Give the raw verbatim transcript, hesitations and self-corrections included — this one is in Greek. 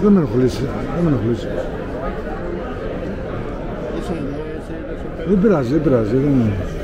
Δεν με ενοχλήσει, δεν με ενοχλήσει. Δεν πειράζει, δεν πειράζει, δεν είναι.